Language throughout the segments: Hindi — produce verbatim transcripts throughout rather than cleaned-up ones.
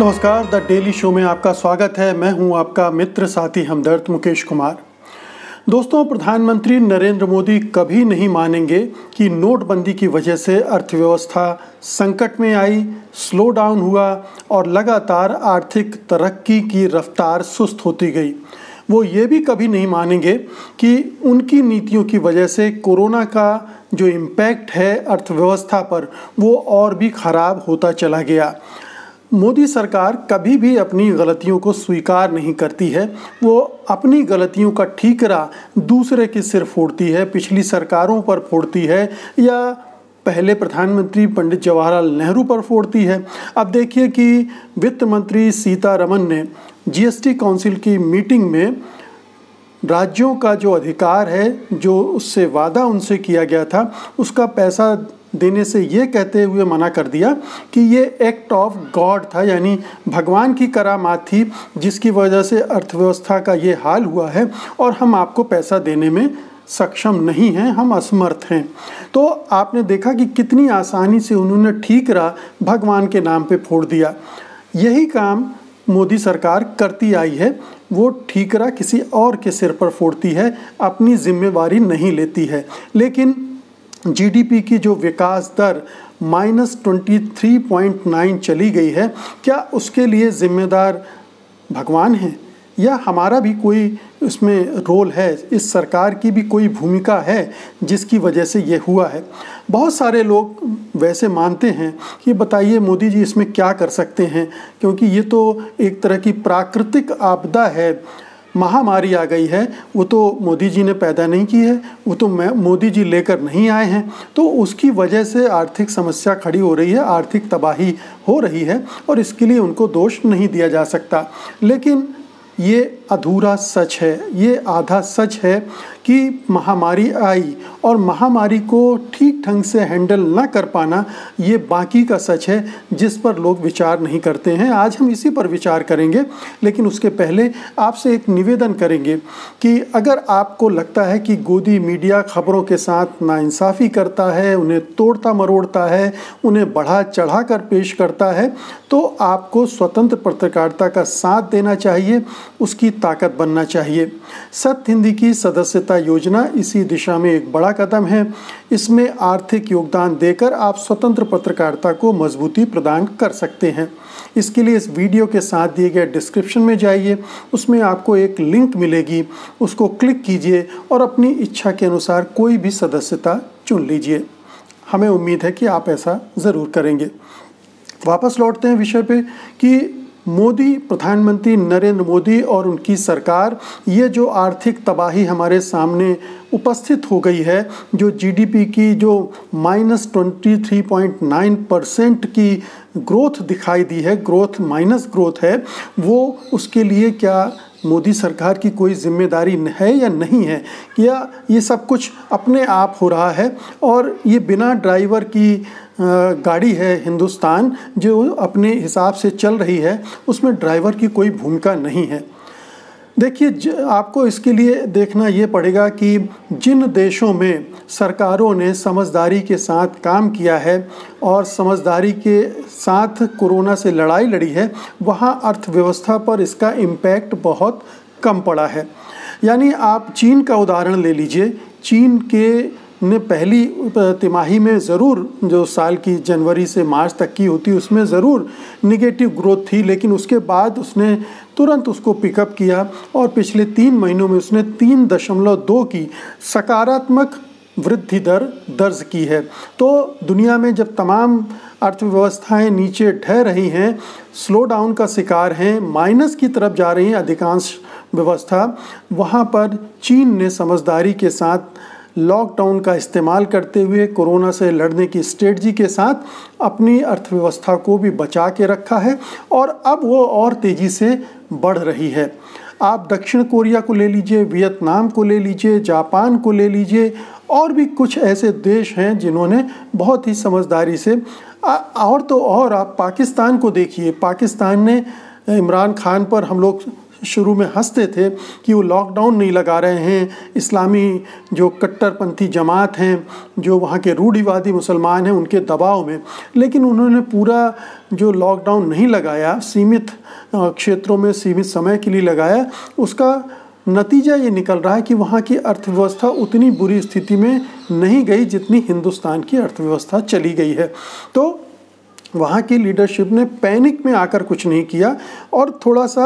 नमस्कार। द डेली शो में आपका स्वागत है। मैं हूं आपका मित्र साथी हमदर्द मुकेश कुमार। दोस्तों, प्रधानमंत्री नरेंद्र मोदी कभी नहीं मानेंगे कि नोटबंदी की वजह से अर्थव्यवस्था संकट में आई, स्लो डाउन हुआ और लगातार आर्थिक तरक्की की रफ्तार सुस्त होती गई। वो ये भी कभी नहीं मानेंगे कि उनकी नीतियों की वजह से कोरोना का जो इम्पैक्ट है अर्थव्यवस्था पर, वो और भी ख़राब होता चला गया। मोदी सरकार कभी भी अपनी गलतियों को स्वीकार नहीं करती है। वो अपनी गलतियों का ठीकरा दूसरे के सिर फोड़ती है, पिछली सरकारों पर फोड़ती है या पहले प्रधानमंत्री पंडित जवाहरलाल नेहरू पर फोड़ती है। अब देखिए कि वित्त मंत्री सीतारमन ने जीएसटी काउंसिल की मीटिंग में राज्यों का जो अधिकार है, जो उससे वादा उनसे किया गया था, उसका पैसा देने से ये कहते हुए मना कर दिया कि ये एक्ट ऑफ गॉड था, यानी भगवान की करामात थी जिसकी वजह से अर्थव्यवस्था का ये हाल हुआ है और हम आपको पैसा देने में सक्षम नहीं हैं, हम असमर्थ हैं। तो आपने देखा कि कितनी आसानी से उन्होंने ठीकरा भगवान के नाम पे फोड़ दिया। यही काम मोदी सरकार करती आई है, वो ठीकरा किसी और के सिर पर फोड़ती है, अपनी जिम्मेदारी नहीं लेती है। लेकिन जीडीपी की जो विकास दर minus twenty three point nine चली गई है, क्या उसके लिए जिम्मेदार भगवान हैं या हमारा भी कोई उसमें रोल है? इस सरकार की भी कोई भूमिका है जिसकी वजह से ये हुआ है? बहुत सारे लोग वैसे मानते हैं कि बताइए मोदी जी इसमें क्या कर सकते हैं, क्योंकि ये तो एक तरह की प्राकृतिक आपदा है, महामारी आ गई है, वो तो मोदी जी ने पैदा नहीं की है, वो तो मोदी जी लेकर नहीं आए हैं, तो उसकी वजह से आर्थिक समस्या खड़ी हो रही है, आर्थिक तबाही हो रही है और इसके लिए उनको दोष नहीं दिया जा सकता। लेकिन ये अधूरा सच है, ये आधा सच है कि महामारी आई और महामारी को ठीक ढंग से हैंडल ना कर पाना, ये बाकी का सच है जिस पर लोग विचार नहीं करते हैं। आज हम इसी पर विचार करेंगे, लेकिन उसके पहले आपसे एक निवेदन करेंगे कि अगर आपको लगता है कि गोदी मीडिया खबरों के साथ नाइंसाफ़ी करता है, उन्हें तोड़ता मरोड़ता है, उन्हें बढ़ा चढ़ा कर पेश करता है, तो आपको स्वतंत्र पत्रकारिता का साथ देना चाहिए, उसकी ताकत बनना चाहिए। सत्य हिंदी की सदस्यता योजना इसी दिशा में एक बड़ा कदम है। इसमें आर्थिक योगदान देकर आप स्वतंत्र पत्रकारिता को मजबूती प्रदान कर सकते हैं। इसके लिए इस वीडियो के साथ दिए गए डिस्क्रिप्शन में जाइए, उसमें आपको एक लिंक मिलेगी, उसको क्लिक कीजिए और अपनी इच्छा के अनुसार कोई भी सदस्यता चुन लीजिए। हमें उम्मीद है कि आप ऐसा ज़रूर करेंगे। वापस लौटते हैं विषय पे कि मोदी, प्रधानमंत्री नरेंद्र मोदी और उनकी सरकार, ये जो आर्थिक तबाही हमारे सामने उपस्थित हो गई है, जो जीडीपी की जो minus twenty three point nine percent की ग्रोथ दिखाई दी है, ग्रोथ माइनस ग्रोथ है, वो उसके लिए क्या मोदी सरकार की कोई जिम्मेदारी है या नहीं है, या ये सब कुछ अपने आप हो रहा है? और ये बिना ड्राइवर की गाड़ी है हिंदुस्तान, जो अपने हिसाब से चल रही है, उसमें ड्राइवर की कोई भूमिका नहीं है। देखिए, आपको इसके लिए देखना ये पड़ेगा कि जिन देशों में सरकारों ने समझदारी के साथ काम किया है और समझदारी के साथ कोरोना से लड़ाई लड़ी है, वहाँ अर्थव्यवस्था पर इसका इम्पैक्ट बहुत कम पड़ा है। यानी आप चीन का उदाहरण ले लीजिए। चीन के ने पहली तिमाही में ज़रूर, जो साल की जनवरी से मार्च तक की होती, उसमें ज़रूर निगेटिव ग्रोथ थी, लेकिन उसके बाद उसने तुरंत उसको पिकअप किया और पिछले तीन महीनों में उसने तीन दशमलव दो की सकारात्मक वृद्धि दर दर्ज की है। तो दुनिया में जब तमाम अर्थव्यवस्थाएं नीचे ढह रही हैं, स्लो डाउन का शिकार हैं, माइनस की तरफ जा रही हैं अधिकांश व्यवस्था, वहाँ पर चीन ने समझदारी के साथ लॉकडाउन का इस्तेमाल करते हुए कोरोना से लड़ने की स्ट्रेटजी के साथ अपनी अर्थव्यवस्था को भी बचा के रखा है और अब वो और तेज़ी से बढ़ रही है। आप दक्षिण कोरिया को ले लीजिए, वियतनाम को ले लीजिए, जापान को ले लीजिए, और भी कुछ ऐसे देश हैं जिन्होंने बहुत ही समझदारी से, और तो और आप पाकिस्तान को देखिए। पाकिस्तान ने इमरान खान पर, हम लोग शुरू में हंसते थे कि वो लॉकडाउन नहीं लगा रहे हैं, इस्लामी जो कट्टरपंथी जमात हैं, जो वहाँ के रूढ़िवादी मुसलमान हैं, उनके दबाव में। लेकिन उन्होंने पूरा जो लॉकडाउन नहीं लगाया, सीमित क्षेत्रों में सीमित समय के लिए लगाया, उसका नतीजा ये निकल रहा है कि वहाँ की अर्थव्यवस्था उतनी बुरी स्थिति में नहीं गई जितनी हिंदुस्तान की अर्थव्यवस्था चली गई है। तो वहाँ की लीडरशिप ने पैनिक में आकर कुछ नहीं किया और थोड़ा सा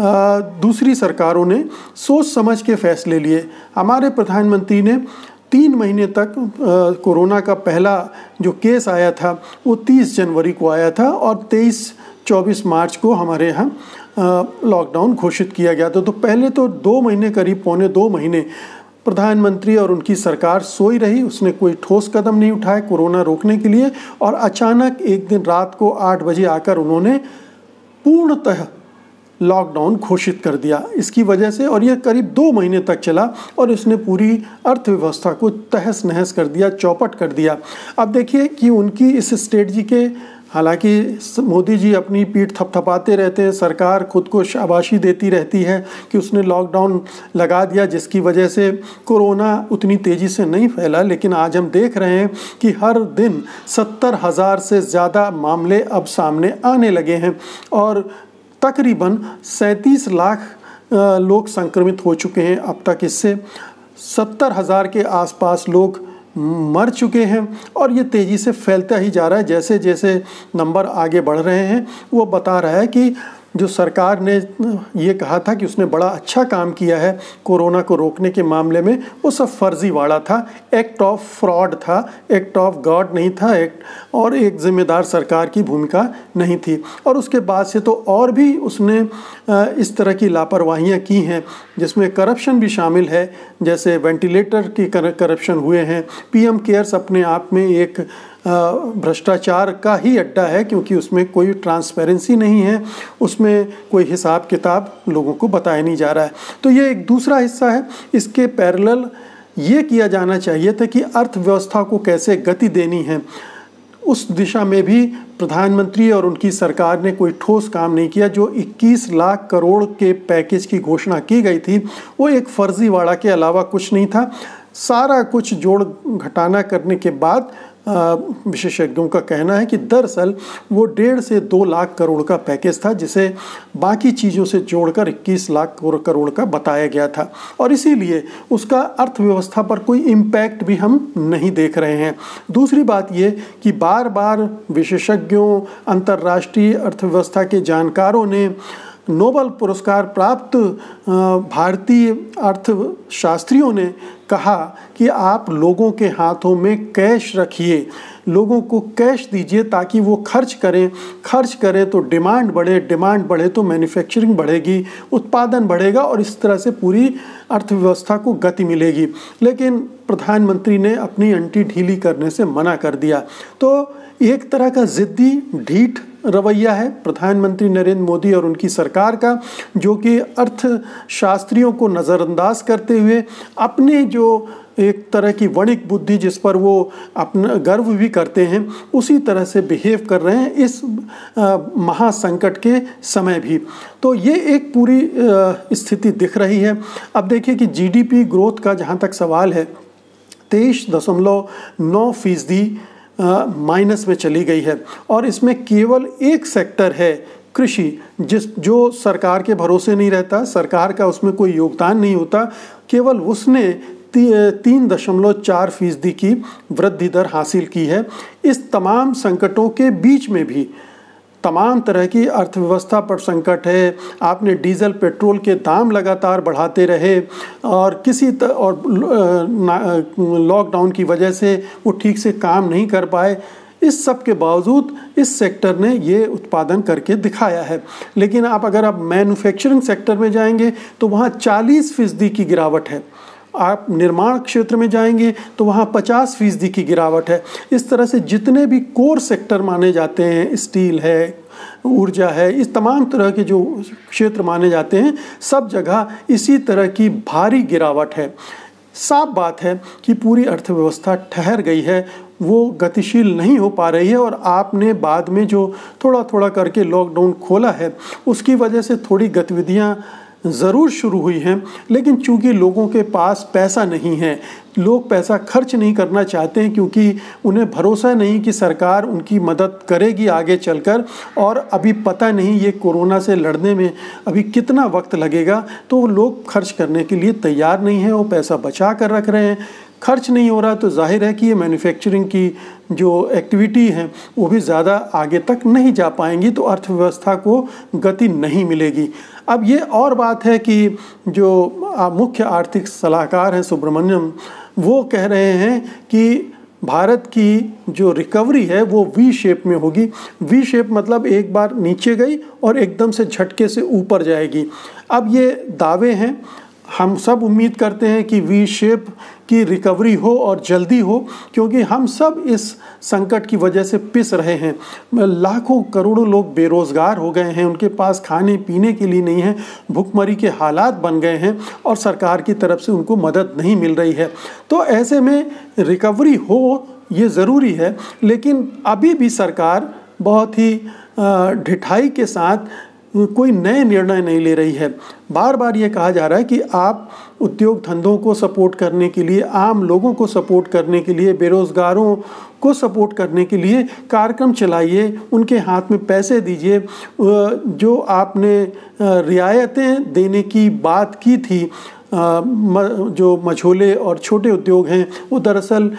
आ, दूसरी सरकारों ने सोच समझ के फैसले लिए। हमारे प्रधानमंत्री ने तीन महीने तक आ, कोरोना का पहला जो केस आया था वो तीस जनवरी को आया था और तेईस चौबीस मार्च को हमारे यहाँ लॉकडाउन घोषित किया गया था। तो पहले तो दो महीने करीब पौने दो महीने प्रधानमंत्री और उनकी सरकार सोई रही, उसने कोई ठोस कदम नहीं उठाए कोरोना रोकने के लिए। और अचानक एक दिन रात को आठ बजे आकर उन्होंने पूर्णतः लॉकडाउन घोषित कर दिया इसकी वजह से। और यह करीब दो महीने तक चला और इसने पूरी अर्थव्यवस्था को तहस नहस कर दिया, चौपट कर दिया। अब देखिए कि उनकी इस स्ट्रेटजी के, हालांकि मोदी जी अपनी पीठ थपथपाते रहते हैं, सरकार खुद को शाबाशी देती रहती है कि उसने लॉकडाउन लगा दिया जिसकी वजह से कोरोना उतनी तेज़ी से नहीं फैला। लेकिन आज हम देख रहे हैं कि हर दिन सत्तर हज़ार से ज़्यादा मामले अब सामने आने लगे हैं और तकरीबन सैंतीस लाख लोग संक्रमित हो चुके हैं अब तक। इससे सत्तर हज़ार के आसपास लोग मर चुके हैं और ये तेज़ी से फैलता ही जा रहा है। जैसे जैसे नंबर आगे बढ़ रहे हैं वो बता रहा है कि जो सरकार ने ये कहा था कि उसने बड़ा अच्छा काम किया है कोरोना को रोकने के मामले में, वो सब फर्जीवाड़ा था, एक्ट ऑफ फ्रॉड था, एक्ट ऑफ गॉड नहीं था, एक्ट और एक जिम्मेदार सरकार की भूमिका नहीं थी। और उसके बाद से तो और भी उसने इस तरह की लापरवाहियां की हैं जिसमें करप्शन भी शामिल है, जैसे वेंटिलेटर की करप्शन हुए हैं। पीएम केयर्स अपने आप में एक भ्रष्टाचार का ही अड्डा है क्योंकि उसमें कोई ट्रांसपेरेंसी नहीं है, उसमें कोई हिसाब किताब लोगों को बताया नहीं जा रहा है। तो ये एक दूसरा हिस्सा है। इसके पैरेलल ये किया जाना चाहिए था कि अर्थव्यवस्था को कैसे गति देनी है, उस दिशा में भी प्रधानमंत्री और उनकी सरकार ने कोई ठोस काम नहीं किया। जो इक्कीस लाख करोड़ के पैकेज की घोषणा की गई थी वो एक फर्जीवाड़ा के अलावा कुछ नहीं था। सारा कुछ जोड़ घटाना करने के बाद विशेषज्ञों का कहना है कि दरअसल वो डेढ़ से दो लाख करोड़ का पैकेज था जिसे बाकी चीज़ों से जोड़कर इक्कीस लाख करोड़ का बताया गया था और इसीलिए उसका अर्थव्यवस्था पर कोई इम्पैक्ट भी हम नहीं देख रहे हैं। दूसरी बात ये कि बार बार विशेषज्ञों, अंतर्राष्ट्रीय अर्थव्यवस्था के जानकारों ने, नोबेल पुरस्कार प्राप्त भारतीय अर्थशास्त्रियों ने कहा कि आप लोगों के हाथों में कैश रखिए, लोगों को कैश दीजिए ताकि वो खर्च करें, खर्च करें तो डिमांड बढ़े, डिमांड बढ़े तो मैन्युफैक्चरिंग बढ़ेगी, उत्पादन बढ़ेगा और इस तरह से पूरी अर्थव्यवस्था को गति मिलेगी। लेकिन प्रधानमंत्री ने अपनी अंटी ढीली करने से मना कर दिया। तो एक तरह का ज़िद्दी, ढीठ रवैया है प्रधानमंत्री नरेंद्र मोदी और उनकी सरकार का, जो कि अर्थशास्त्रियों को नज़रअंदाज करते हुए अपने जो एक तरह की वणिक बुद्धि जिस पर वो अपना गर्व भी करते हैं उसी तरह से बिहेव कर रहे हैं इस महासंकट के समय भी। तो ये एक पूरी स्थिति दिख रही है। अब देखिए कि जीडीपी ग्रोथ का जहाँ तक सवाल है तेईस दशमलव नौ फीसदी माइनस में चली गई है और इसमें केवल एक सेक्टर है कृषि, जिस जो सरकार के भरोसे नहीं रहता, सरकार का उसमें कोई योगदान नहीं होता, केवल उसने तीन दशमलव चार फीसदी की वृद्धि दर हासिल की है। इस तमाम संकटों के बीच में भी तमाम तरह की अर्थव्यवस्था पर संकट है। आपने डीजल पेट्रोल के दाम लगातार बढ़ाते रहे और किसी त, और लॉकडाउन की वजह से वो ठीक से काम नहीं कर पाए। इस सब के बावजूद इस सेक्टर ने ये उत्पादन करके दिखाया है। लेकिन आप अगर आप मैन्युफैक्चरिंग सेक्टर में जाएंगे तो वहाँ चालीस फीसदी की गिरावट है, आप निर्माण क्षेत्र में जाएंगे तो वहाँ पचास फीसदी की गिरावट है। इस तरह से जितने भी कोर सेक्टर माने जाते हैं, स्टील है, ऊर्जा है, इस तमाम तरह के जो क्षेत्र माने जाते हैं, सब जगह इसी तरह की भारी गिरावट है। साफ बात है कि पूरी अर्थव्यवस्था ठहर गई है, वो गतिशील नहीं हो पा रही है। और आपने बाद में जो थोड़ा थोड़ा करके लॉकडाउन खोला है उसकी वजह से थोड़ी गतिविधियाँ ज़रूर शुरू हुई हैं, लेकिन चूँकि लोगों के पास पैसा नहीं है, लोग पैसा खर्च नहीं करना चाहते हैं क्योंकि उन्हें भरोसा नहीं कि सरकार उनकी मदद करेगी आगे चलकर, और अभी पता नहीं ये कोरोना से लड़ने में अभी कितना वक्त लगेगा, तो लोग खर्च करने के लिए तैयार नहीं हैं, वो पैसा बचा कर रख रहे हैं, खर्च नहीं हो रहा, तो जाहिर है कि ये मैन्युफैक्चरिंग की जो एक्टिविटी है वो भी ज़्यादा आगे तक नहीं जा पाएंगी, तो अर्थव्यवस्था को गति नहीं मिलेगी। अब ये और बात है कि जो मुख्य आर्थिक सलाहकार हैं सुब्रमण्यम, वो कह रहे हैं कि भारत की जो रिकवरी है वो वी शेप में होगी। वी शेप मतलब एक बार नीचे गई और एकदम से झटके से ऊपर जाएगी। अब ये दावे हैं, हम सब उम्मीद करते हैं कि वी शेप की रिकवरी हो और जल्दी हो, क्योंकि हम सब इस संकट की वजह से पिस रहे हैं। लाखों करोड़ों लोग बेरोज़गार हो गए हैं, उनके पास खाने पीने के लिए नहीं है, भुखमरी के हालात बन गए हैं और सरकार की तरफ से उनको मदद नहीं मिल रही है। तो ऐसे में रिकवरी हो ये ज़रूरी है, लेकिन अभी भी सरकार बहुत ही ढिठाई के साथ कोई नए निर्णय नहीं ले रही है। बार बार ये कहा जा रहा है कि आप उद्योग धंधों को सपोर्ट करने के लिए, आम लोगों को सपोर्ट करने के लिए, बेरोज़गारों को सपोर्ट करने के लिए कार्यक्रम चलाइए, उनके हाथ में पैसे दीजिए। जो आपने रियायतें देने की बात की थी, जो मझोले और छोटे उद्योग हैं, वो दरअसल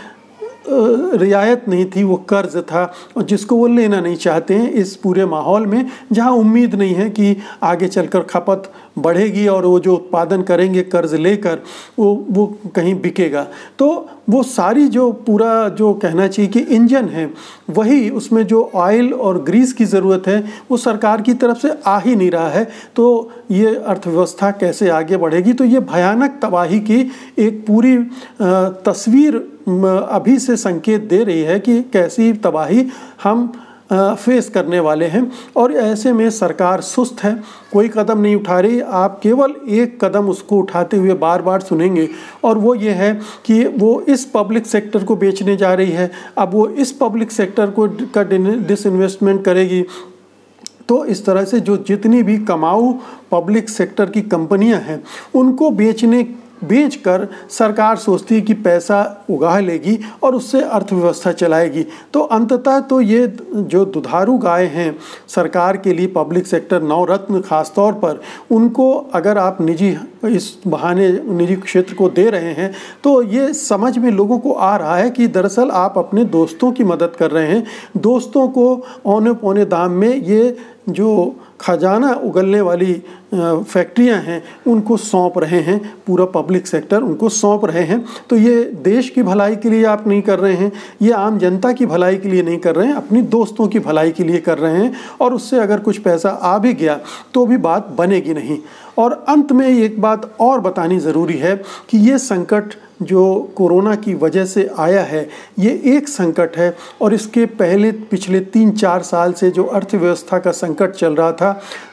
रियायत नहीं थी, वो कर्ज था, और जिसको वो लेना नहीं चाहते हैं इस पूरे माहौल में, जहां उम्मीद नहीं है कि आगे चलकर खपत बढ़ेगी और वो जो उत्पादन करेंगे कर्ज लेकर वो वो कहीं बिकेगा। तो वो सारी जो पूरा जो कहना चाहिए कि इंजन है वही, उसमें जो ऑयल और ग्रीस की ज़रूरत है वो सरकार की तरफ से आ ही नहीं रहा है, तो ये अर्थव्यवस्था कैसे आगे बढ़ेगी। तो ये भयानक तबाही की एक पूरी तस्वीर अभी से संकेत दे रही है कि कैसी तबाही हम फेस करने वाले हैं, और ऐसे में सरकार सुस्त है, कोई कदम नहीं उठा रही। आप केवल एक कदम उसको उठाते हुए बार बार सुनेंगे, और वो ये है कि वो इस पब्लिक सेक्टर को बेचने जा रही है। अब वो इस पब्लिक सेक्टर को का डिसइन्वेस्टमेंट करेगी, तो इस तरह से जो जितनी भी कमाऊ पब्लिक सेक्टर की कंपनियां हैं उनको बेचने बेचकर सरकार सोचती है कि पैसा उगा लेगी और उससे अर्थव्यवस्था चलाएगी। तो अंततः तो ये जो दुधारू गाय हैं सरकार के लिए, पब्लिक सेक्टर नवरत्न खासतौर पर, उनको अगर आप निजी इस बहाने निजी क्षेत्र को दे रहे हैं, तो ये समझ में लोगों को आ रहा है कि दरअसल आप अपने दोस्तों की मदद कर रहे हैं। दोस्तों को औने पौने दाम में ये जो खजाना उगलने वाली फैक्ट्रियां हैं उनको सौंप रहे हैं, पूरा पब्लिक सेक्टर उनको सौंप रहे हैं। तो ये देश की भलाई के लिए आप नहीं कर रहे हैं, ये आम जनता की भलाई के लिए नहीं कर रहे हैं, अपनी दोस्तों की भलाई के लिए कर रहे हैं, और उससे अगर कुछ पैसा आ भी गया तो भी बात बनेगी नहीं। और अंत में एक बात और बतानी ज़रूरी है कि ये संकट जो कोरोना की वजह से आया है ये एक संकट है, और इसके पहले पिछले तीन चार साल से जो अर्थव्यवस्था का संकट चल रहा था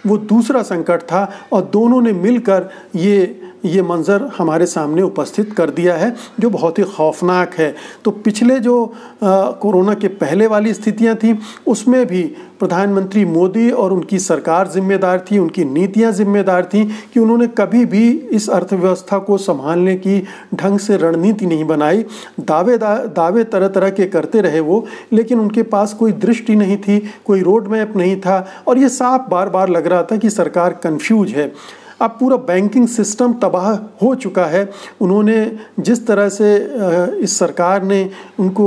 वो दूसरा संकट था, और दोनों ने मिलकर ये ये मंज़र हमारे सामने उपस्थित कर दिया है जो बहुत ही खौफनाक है। तो पिछले जो कोरोना के पहले वाली स्थितियां थीं उसमें भी प्रधानमंत्री मोदी और उनकी सरकार जिम्मेदार थी, उनकी नीतियां जिम्मेदार थीं कि उन्होंने कभी भी इस अर्थव्यवस्था को संभालने की ढंग से रणनीति नहीं बनाई। दावे दा, दावे तरह तरह के करते रहे वो, लेकिन उनके पास कोई दृष्टि नहीं थी, कोई रोड मैप नहीं था, और ये साफ बार बार लग रहा था कि सरकार कन्फ्यूज है। अब पूरा बैंकिंग सिस्टम तबाह हो चुका है। उन्होंने जिस तरह से इस सरकार ने उनको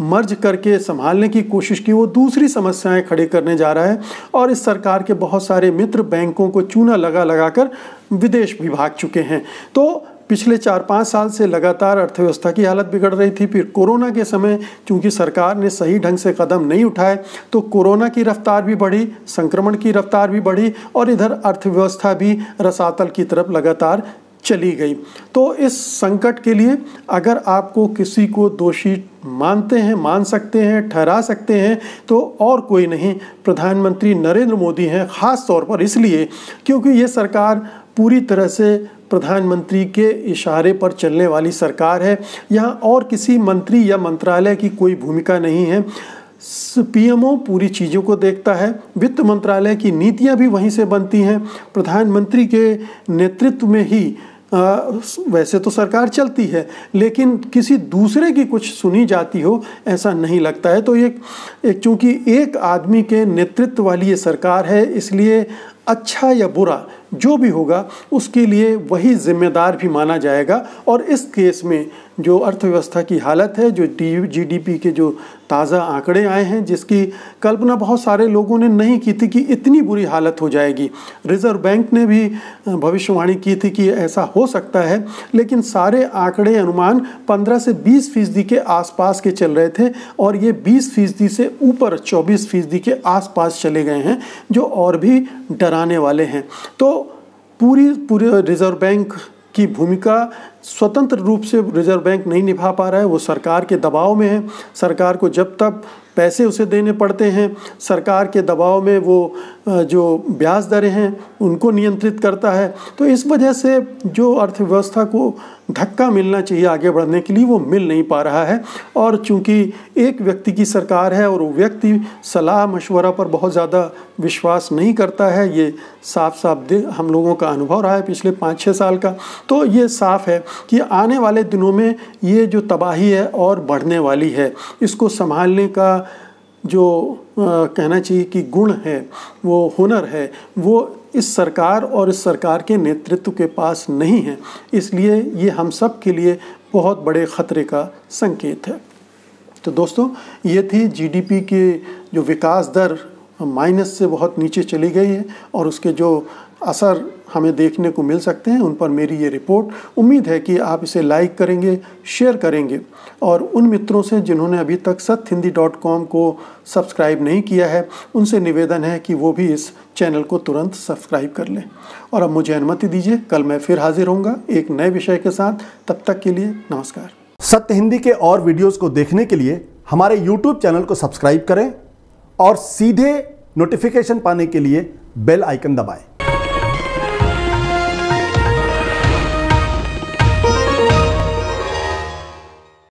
मर्ज करके संभालने की कोशिश की, वो दूसरी समस्याएं खड़े करने जा रहा है, और इस सरकार के बहुत सारे मित्र बैंकों को चूना लगा लगा कर विदेश भी भाग चुके हैं। तो पिछले चार पाँच साल से लगातार अर्थव्यवस्था की हालत बिगड़ रही थी, फिर कोरोना के समय चूँकि सरकार ने सही ढंग से कदम नहीं उठाए तो कोरोना की रफ्तार भी बढ़ी, संक्रमण की रफ्तार भी बढ़ी, और इधर अर्थव्यवस्था भी रसातल की तरफ लगातार चली गई। तो इस संकट के लिए अगर आपको किसी को दोषी मानते हैं, मान सकते हैं, ठहरा सकते हैं, तो और कोई नहीं प्रधानमंत्री नरेंद्र मोदी हैं, ख़ास तौर पर इसलिए क्योंकि ये सरकार पूरी तरह से प्रधानमंत्री के इशारे पर चलने वाली सरकार है। यहाँ और किसी मंत्री या मंत्रालय की कोई भूमिका नहीं है। पीएमओ पूरी चीज़ों को देखता है, वित्त मंत्रालय की नीतियां भी वहीं से बनती हैं, प्रधानमंत्री के नेतृत्व में ही आ, वैसे तो सरकार चलती है, लेकिन किसी दूसरे की कुछ सुनी जाती हो ऐसा नहीं लगता है। तो ये एक चूँकि एक आदमी के नेतृत्व वाली ये सरकार है, इसलिए अच्छा या बुरा जो भी होगा उसके लिए वही जिम्मेदार भी माना जाएगा। और इस केस में जो अर्थव्यवस्था की हालत है, जो जीडीपी के जो ताज़ा आंकड़े आए हैं, जिसकी कल्पना बहुत सारे लोगों ने नहीं की थी कि इतनी बुरी हालत हो जाएगी, रिज़र्व बैंक ने भी भविष्यवाणी की थी कि ऐसा हो सकता है, लेकिन सारे आंकड़े अनुमान पंद्रह से बीस फीसदी के आसपास के चल रहे थे और ये बीस फीसदी से ऊपर चौबीस फीसदी के आसपास चले गए हैं, जो और भी डराने वाले हैं। तो पूरी पूरे रिज़र्व बैंक की भूमिका स्वतंत्र रूप से रिज़र्व बैंक नहीं निभा पा रहा है, वो सरकार के दबाव में है। सरकार को जब तक पैसे उसे देने पड़ते हैं, सरकार के दबाव में वो जो ब्याज दरें हैं उनको नियंत्रित करता है। तो इस वजह से जो अर्थव्यवस्था को धक्का मिलना चाहिए आगे बढ़ने के लिए, वो मिल नहीं पा रहा है। और चूंकि एक व्यक्ति की सरकार है और वो व्यक्ति सलाह मशवरा पर बहुत ज़्यादा विश्वास नहीं करता है, ये साफ साफ हम लोगों का अनुभव रहा है पिछले पाँच छः साल का। तो ये साफ है कि आने वाले दिनों में ये जो तबाही है और बढ़ने वाली है, इसको संभालने का जो आ, कहना चाहिए कि गुण है, वो हुनर है, वो इस सरकार और इस सरकार के नेतृत्व के पास नहीं है। इसलिए ये हम सब के लिए बहुत बड़े ख़तरे का संकेत है। तो दोस्तों, ये थी जीडीपी के जो विकास दर माइनस से बहुत नीचे चली गई है और उसके जो असर हमें देखने को मिल सकते हैं, उन पर मेरी ये रिपोर्ट। उम्मीद है कि आप इसे लाइक करेंगे, शेयर करेंगे और उन मित्रों से जिन्होंने अभी तक सत्य हिंदी डॉट कॉम को सब्सक्राइब नहीं किया है, उनसे निवेदन है कि वो भी इस चैनल को तुरंत सब्सक्राइब कर लें। और अब मुझे अनुमति दीजिए, कल मैं फिर हाजिर होऊंगा एक नए विषय के साथ। तब तक के लिए नमस्कार। सत्य हिंदी के और वीडियोज़ को देखने के लिए हमारे यूट्यूब चैनल को सब्सक्राइब करें और सीधे नोटिफिकेशन पाने के लिए बेल आइकन दबाएँ।